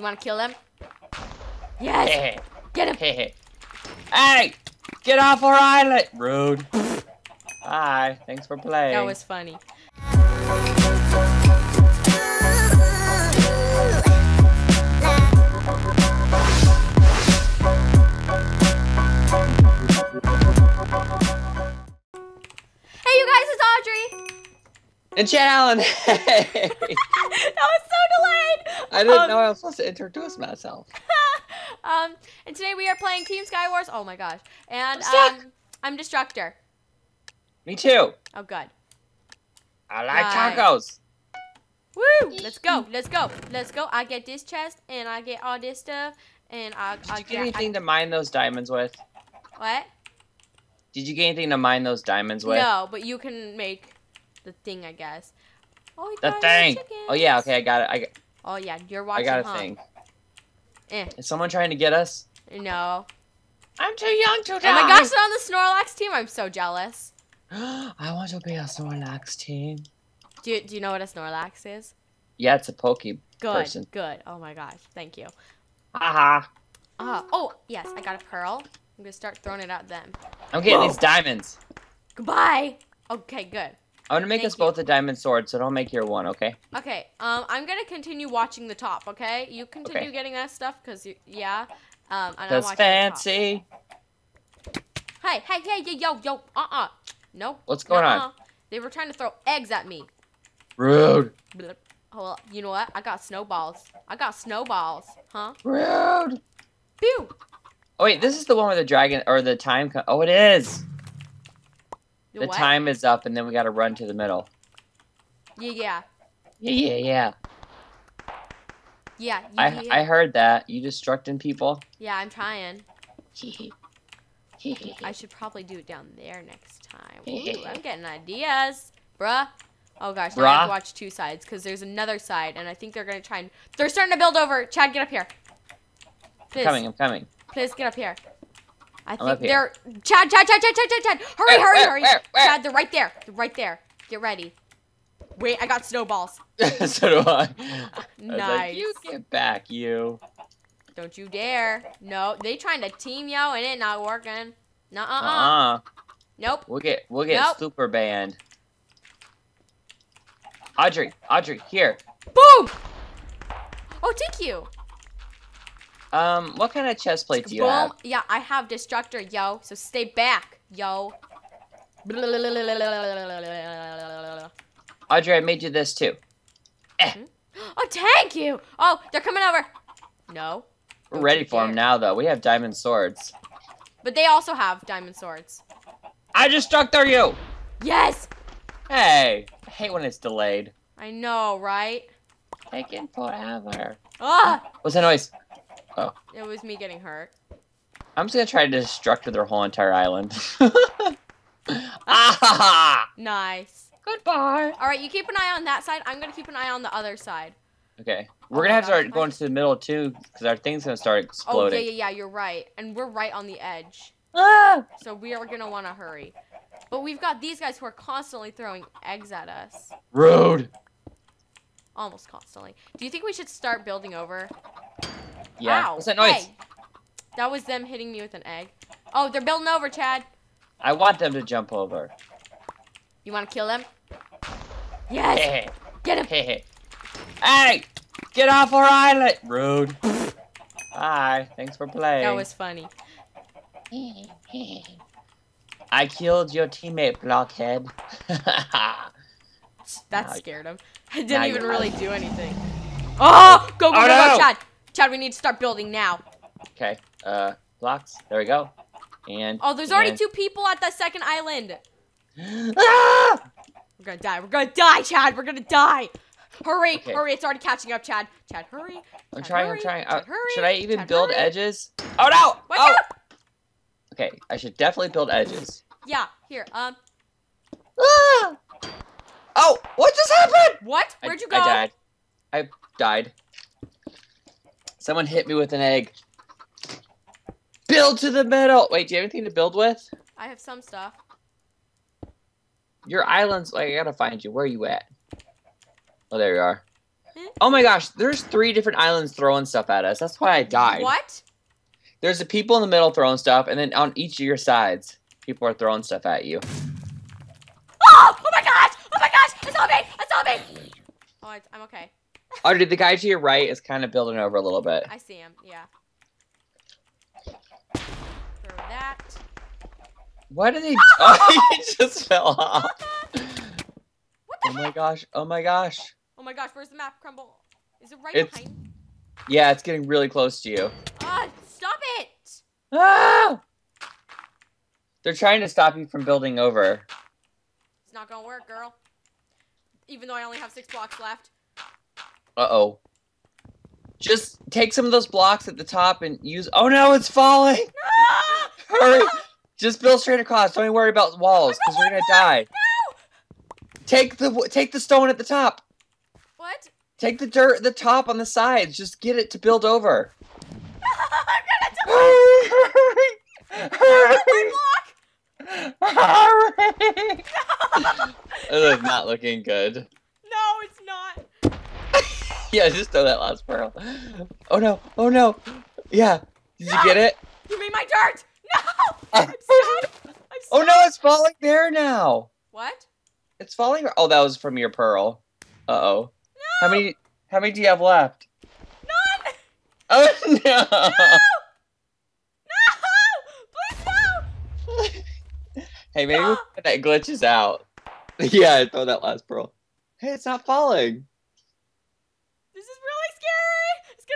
You want to kill them? Yes! Get him! Hey! Get off our island! Rude. Hi. Thanks for playing. That was funny. Hey, you guys, it's Audrey! And Chad Allen! Hey! That was so delayed! I didn't know I was supposed to introduce myself. And today we are playing Team Skywars. Oh my gosh. And I'm Destructor. Me too. Oh good. I like tacos. Woo! Let's go. Let's go. Let's go. I get this chest and I get all this stuff and Did you get anything to mine those diamonds with? What? Did you get anything to mine those diamonds with? No, but you can make the thing, I guess. Oh, the thing. Oh yeah, okay, I got it. Oh yeah, you're watching. I got a thing. Eh. Is someone trying to get us? No. I'm too young to die. Oh my gosh, they're on the Snorlax team. I'm so jealous. I want to be a Snorlax team. Do you know what a Snorlax is? Yeah, it's a person. Good. Oh my gosh, thank you. Oh, yes, I got a pearl. I'm going to start throwing it at them. I'm getting these diamonds. Goodbye. Okay, good. I'm going to make us both a diamond sword, so don't make your one, okay? Okay, I'm going to continue watching the top, okay? You continue getting that stuff, because, yeah. That's fancy. Hey, yo, nope. What's going on? They were trying to throw eggs at me. Rude. Oh, you know what? I got snowballs. Huh? Rude. Pew. Oh, wait, this is the one where the dragon, or the time, oh, it is. The time is up, and then we gotta run to the middle. Yeah. I heard that. You destructing people? Yeah, I'm trying. I should probably do it down there next time. Ooh, I'm getting ideas, bruh. Oh gosh, now I have to watch two sides because there's another side, and I think they're gonna try and they're starting to build over. Chad, get up here. Please. I'm coming. Please get up here. I think they're Chad. Hurry. Where? Chad, they're right there. Get ready. Wait, I got snowballs. So do I. Nice. I like, you get back, you. Don't you dare. No, they trying to team yo and it not working. Nope. We'll get super banned. Audrey, here. Boom! Oh, thank you. What kind of chest plate do you have? Yeah, I have Destructor, yo. So stay back, yo. Audrey, I made you this too. Oh, thank you. Oh, they're coming over. No. We're ready for them now, though. We have diamond swords. But they also have diamond swords. I Destructor you. Yes. Hey, I hate when it's delayed. I know, right? Taking forever. Ah! What's that noise? Oh. It was me getting hurt. I'm just gonna try to destruct their whole entire island. Nice. Goodbye. All right, you keep an eye on that side. I'm gonna keep an eye on the other side. Okay. We're gonna have to start going to the middle too, because our thing's gonna start exploding. Oh yeah, you're right, and we're right on the edge. Ah! So we are gonna want to hurry. But we've got these guys who are constantly throwing eggs at us. Rude. Almost constantly. Do you think we should start building over? Yeah. Wow. What's that noise? Hey. That was them hitting me with an egg. Oh, they're building over, Chad. I want them to jump over. You want to kill them? Yes. Get him. Hey, get off our island. Rude. Hi. Thanks for playing. That was funny. I killed your teammate, blockhead. That scared him. I didn't even really do anything. Oh, go, Chad. Chad, we need to start building now. Okay, blocks. There we go. And there's already two people at the second island. We're gonna die. Chad. We're gonna die. Hurry, hurry. It's already catching up, Chad. Chad, hurry. I'm trying. Chad, hurry. Should I even build edges? Oh no! Watch out! Okay, I should definitely build edges. Yeah. Here. Oh! What just happened? What? Where'd you go? I died. Someone hit me with an egg. Build to the middle. Wait, do you have anything to build with? I have some stuff. Your island's like, I gotta find you. Where are you at? Oh, there you are. Oh my gosh, there's 3 different islands throwing stuff at us. That's why I died. What? There's the people in the middle throwing stuff, and then on each of your sides, people are throwing stuff at you. Oh! Oh my gosh! Oh my gosh! I saw me! I saw me! Oh, I'm okay. Oh, dude, the guy to your right is kind of building over a little bit. I see him, yeah. Throw that. Why did they... Oh, he just fell off. What the heck? Oh my gosh, oh my gosh. Oh my gosh, where's the map, Crumble? Is it right behind me? Yeah, it's getting really close to you. Stop it! Ah! They're trying to stop you from building over. It's not gonna work, girl. Even though I only have 6 blocks left. Uh-oh. Just take some of those blocks at the top and use... Oh no, it's falling! No! Hurry! Just build straight across. Don't even worry about walls, because you're gonna die. No! Take the stone at the top. What? Take the dirt, the top on the sides. Just get it to build over. No, I'm gonna die! Hurry! Hurry! No. This is not looking good. No, it's not. Yeah, just throw that last pearl. Oh no! Oh no! Yeah, did you get it? You made my dirt! No! I'm stuck. Oh no! It's falling there now. What? It's falling. Oh, that was from your pearl. Uh oh. No. How many do you have left? None. Oh no! No! No! Please no! Hey, maybe that glitches out. Yeah, throw that last pearl. Hey, it's not falling. This is really scary! It's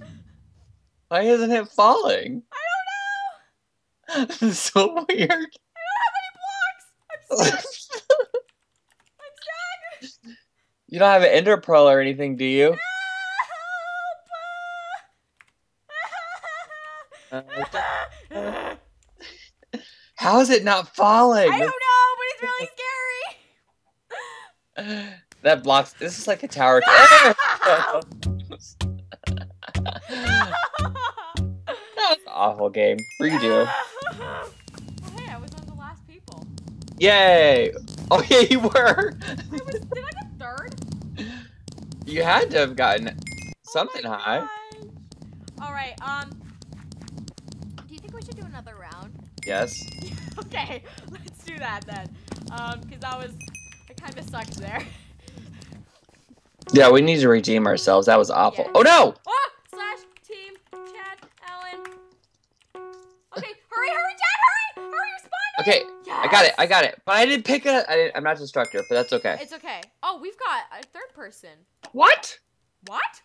gonna fall any second! Why isn't it falling? I don't know! This is so weird. I don't have any blocks! I'm stuck! I'm stuck! You don't have an ender pearl or anything, do you? Help! How is it not falling? I don't know, but it's really scary! That blocks. This is like a tower. No! That was an awful game. Redo. Well, hey, I was one of the last people. Yay! Oh yeah, you were. Did I get third? You had to have gotten something high. All right. Do you think we should do another round? Yes. Okay, let's do that then. Because I kind of sucked there. Yeah, we need to redeem ourselves. That was awful. Yeah. Oh no! Oh! Slash team Chad Allen. Okay, hurry, hurry, Chad, hurry! Hurry, respond! Okay, yes. I got it. But I didn't pick it. I'm not destructive, but that's okay. It's okay. Oh, we've got a third person. What? What?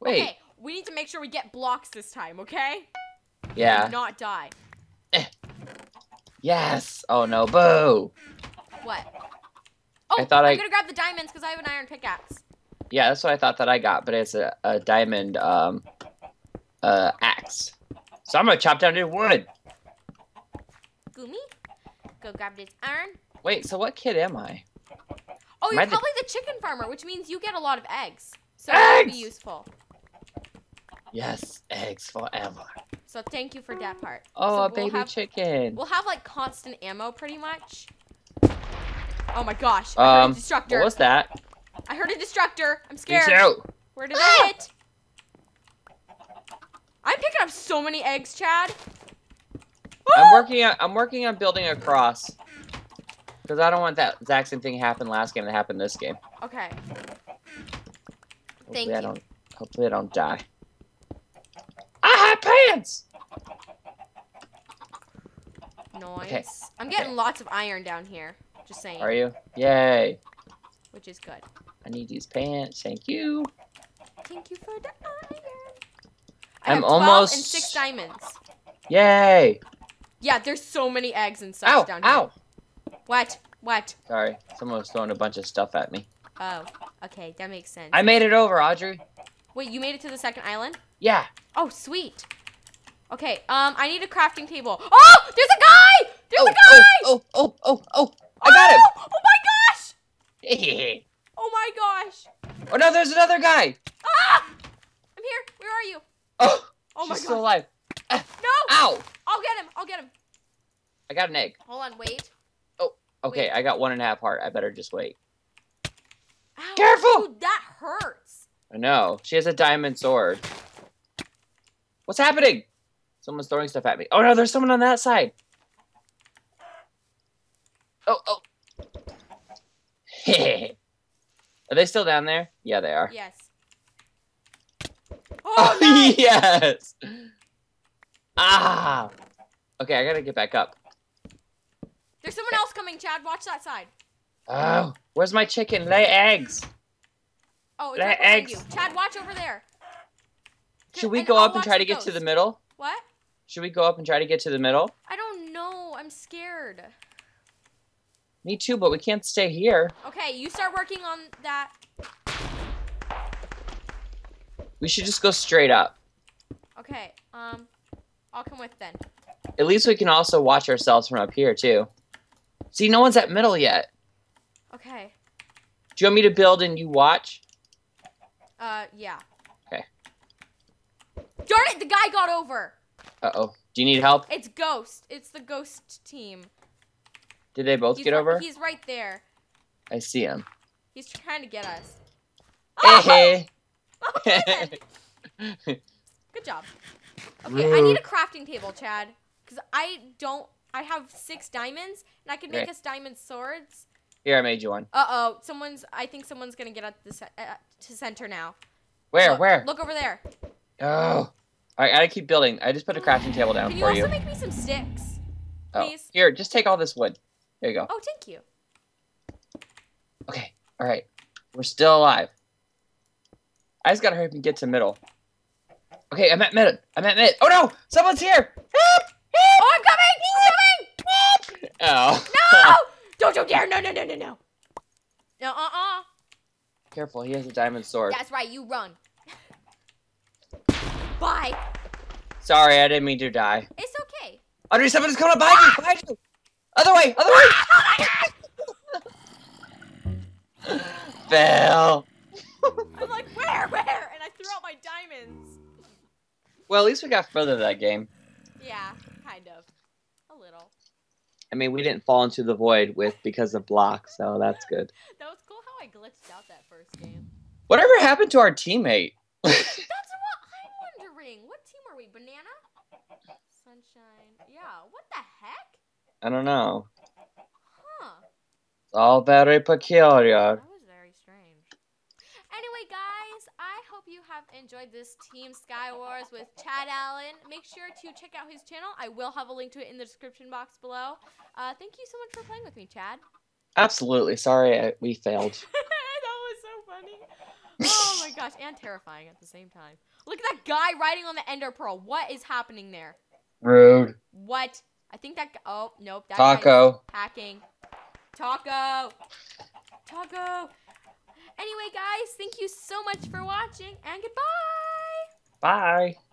Wait. Okay, we need to make sure we get blocks this time, okay? Yeah. And not die. Yes! Oh no, boo! What? Oh, I'm gonna grab the diamonds because I have an iron pickaxe. Yeah, that's what I thought that I got, but it's a diamond axe. So I'm gonna chop down new wood. Goomy, go grab this iron. Wait, so what kid am I? Oh, you're probably the chicken farmer, which means you get a lot of eggs. So that would be useful. Yes, eggs forever. So thank you for that part. Oh, so a baby chicken. We'll have like constant ammo pretty much. Oh my gosh, I heard a destructor. What was that? I heard a destructor. I'm scared. Where did I hit? I'm picking up so many eggs, Chad. I'm working on building a cross. Because I don't want that exact same thing happen last game that happened this game. Okay. Hopefully I don't die. I have pants! Nice. Okay. I'm getting lots of iron down here. Just saying. Are you? Yay. Which is good. I need these pants. Thank you. Thank you for the iron. I'm almost. 12 and 6 diamonds. Yay. Yeah, there's so many eggs and stuff down here. Ow. What? What? Sorry. Someone was throwing a bunch of stuff at me. Oh, okay. That makes sense. I made it over, Audrey. Wait, you made it to the second island? Yeah. Oh, sweet. Okay, I need a crafting table. Oh, there's a guy! There's a guy! Oh. I got him! Oh my gosh! Oh my gosh! Oh no, there's another guy! Ah! I'm here. Where are you? Oh my gosh! Still alive. No! Ow! I'll get him. I got an egg. Hold on, wait. Oh, okay. Wait. I got 1.5 heart. I better just wait. Ow, careful! Dude, that hurts. I know. She has a diamond sword. What's happening? Someone's throwing stuff at me. Oh, no, there's someone on that side. Oh, oh. Are they still down there? Yeah, they are. Yes. Oh, nice! Yes! Ah! Okay, I gotta get back up. There's someone else coming, Chad. Watch that side. Oh, where's my chicken? Lay eggs. Oh, it's lay eggs. You. Chad, watch over there. Should we go up and try to get to the middle? What? Should we go up and try to get to the middle? I don't know. I'm scared. Me too, but we can't stay here. Okay, you start working on that. We should just go straight up. Okay, I'll come with then. At least we can also watch ourselves from up here, too. See, no one's at middle yet. Okay. Do you want me to build and you watch? Yeah. Okay. Darn it, the guy got over. Uh-oh. Do you need help? It's Ghost. It's the Ghost team. Did they both get over? He's right there. I see him. He's trying to get us. Oh! Hey, hey. Okay, good job. Okay, I need a crafting table, Chad, because I have 6 diamonds, and I can make us diamond swords. Here, I made you one. Uh-oh, I think someone's going to get at the to center now. Where, look, where? Look over there. Oh, I gotta keep building. I just put a crafting table down for you. Can you also make me some sticks, please? Oh, here, just take all this wood. There you go. Oh, thank you. Okay, all right. We're still alive. I just gotta hurry up and get to middle. Okay, I'm at mid. Oh no! Someone's here! Help! Help! Oh, I'm coming! I'm coming! Oh. No! Don't you dare! No! No! No! No! No! No! Careful! He has a diamond sword. That's right. You run. Bye. Sorry, I didn't mean to die. It's okay. Audrey, someone's coming up behind you! Behind you! Other way! Other way! Oh my God! Fail. I'm like, where? Where? And I threw out my diamonds. Well, at least we got further that game. Yeah, kind of. A little. I mean, we didn't fall into the void because of blocks, so that's good. That was cool how I glitched out that first game. Whatever happened to our teammate? That's what I'm wondering. What team are we? Banana? Sunshine. Yeah, what the heck? I don't know. Huh. It's all very peculiar. Anyway, guys, I hope you have enjoyed this Team Sky Wars with Chad Allen. Make sure to check out his channel. I will have a link to it in the description box below. Thank you so much for playing with me, Chad. Absolutely. Sorry we failed. That was so funny. Oh, my gosh, and terrifying at the same time. Look at that guy riding on the Ender Pearl. What is happening there? Rude. What? I think that... Oh, nope. That Taco. Hacking. Taco. Taco. Anyway, guys, thank you so much for watching, and goodbye! Bye!